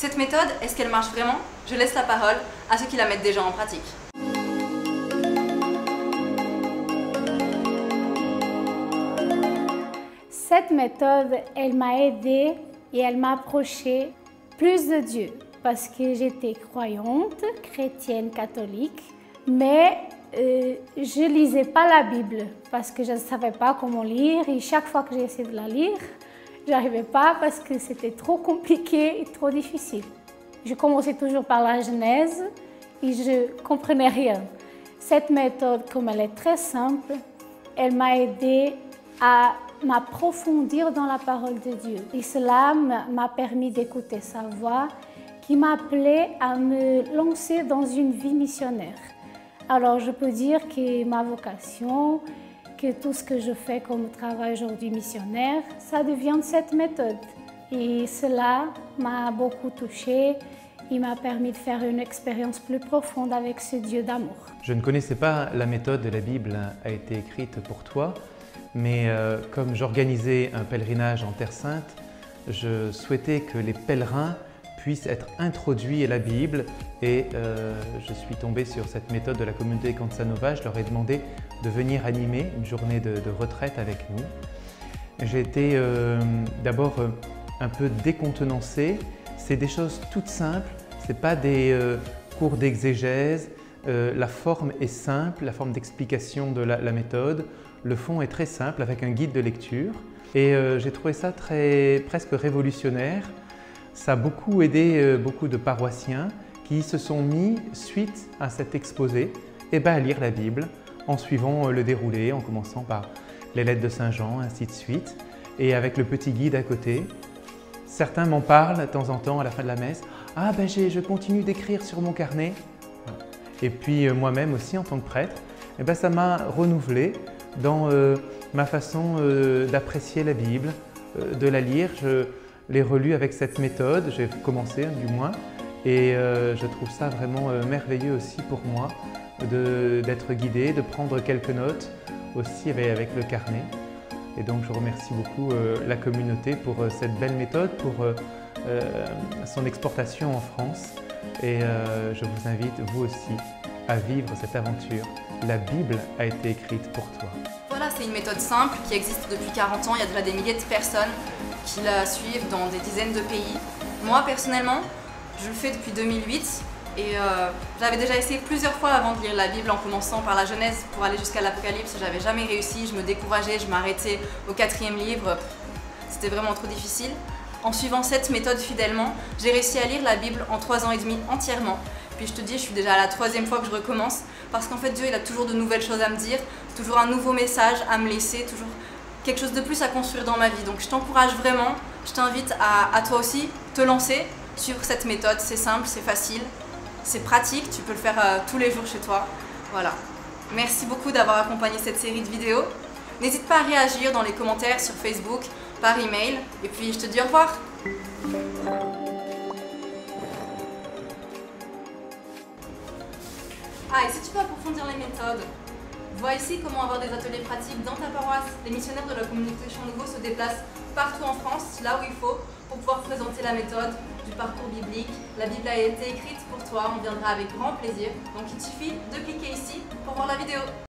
Cette méthode, est-ce qu'elle marche vraiment? Je laisse la parole à ceux qui la mettent déjà en pratique. Cette méthode, elle m'a aidée et elle m'a approchée plus de Dieu parce que j'étais croyante, chrétienne, catholique, mais je ne lisais pas la Bible parce que je ne savais pas comment lire et chaque fois que j'ai essayé de la lire, je n'arrivais pas parce que c'était trop compliqué et trop difficile. Je commençais toujours par la Genèse et je ne comprenais rien. Cette méthode, comme elle est très simple, elle m'a aidée à m'approfondir dans la parole de Dieu. Et cela m'a permis d'écouter sa voix qui m'appelait à me lancer dans une vie missionnaire. Alors je peux dire que ma vocation, que tout ce que je fais comme travail aujourd'hui missionnaire, ça devient de cette méthode. Et cela m'a beaucoup touchée. Il m'a permis de faire une expérience plus profonde avec ce Dieu d'amour. Je ne connaissais pas la méthode de la Bible a été écrite pour toi, mais comme j'organisais un pèlerinage en Terre Sainte, je souhaitais que les pèlerins puissent être introduits à la Bible et je suis tombé sur cette méthode de la communauté Canção Nova. Je leur ai demandé de venir animer une journée de retraite avec nous. J'ai été d'abord un peu décontenancé. C'est des choses toutes simples, ce n'est pas des cours d'exégèse. La forme est simple, la forme d'explication de la méthode. Le fond est très simple avec un guide de lecture et j'ai trouvé ça presque révolutionnaire. Ça a beaucoup aidé beaucoup de paroissiens qui se sont mis, suite à cet exposé, à lire la Bible en suivant le déroulé, en commençant par les lettres de Saint Jean, ainsi de suite, et avec le petit guide à côté. Certains m'en parlent de temps en temps à la fin de la messe. « Ah ben je continue d'écrire sur mon carnet !» Et puis moi-même aussi en tant que prêtre, ça m'a renouvelé dans ma façon d'apprécier la Bible, de la lire. Je l'ai relue avec cette méthode, j'ai commencé du moins, et je trouve ça vraiment merveilleux aussi pour moi d'être guidé, de prendre quelques notes aussi avec le carnet. Et donc je remercie beaucoup la communauté pour cette belle méthode, pour son exportation en France. Et je vous invite, vous aussi, à vivre cette aventure. La Bible a été écrite pour toi. Voilà, c'est une méthode simple qui existe depuis 40 ans. Il y a déjà des milliers de personnes qui la suivent dans des dizaines de pays. Moi, personnellement, je le fais depuis 2008 et j'avais déjà essayé plusieurs fois avant de lire la Bible en commençant par la Genèse pour aller jusqu'à l'Apocalypse. J'avais jamais réussi, je me décourageais, je m'arrêtais au 4e livre. C'était vraiment trop difficile. En suivant cette méthode fidèlement, j'ai réussi à lire la Bible en 3 ans et demi entièrement. Puis je te dis, je suis déjà à la 3e fois que je recommence parce qu'en fait Dieu il a toujours de nouvelles choses à me dire, toujours un nouveau message à me laisser, toujours quelque chose de plus à construire dans ma vie. Donc je t'encourage vraiment, je t'invite à toi aussi te lancer, suivre cette méthode, c'est simple, c'est facile, c'est pratique, tu peux le faire tous les jours chez toi. Voilà. Merci beaucoup d'avoir accompagné cette série de vidéos. N'hésite pas à réagir dans les commentaires sur Facebook, par email, et puis je te dis au revoir. Ah, et si tu peux approfondir les méthodes, vois ici comment avoir des ateliers pratiques dans ta paroisse. Les missionnaires de la communauté Chant Nouveau se déplacent partout en France, là où il faut, pour pouvoir présenter la méthode du parcours biblique. La Bible a été écrite pour toi, on viendra avec grand plaisir. Donc il suffit de cliquer ici pour voir la vidéo.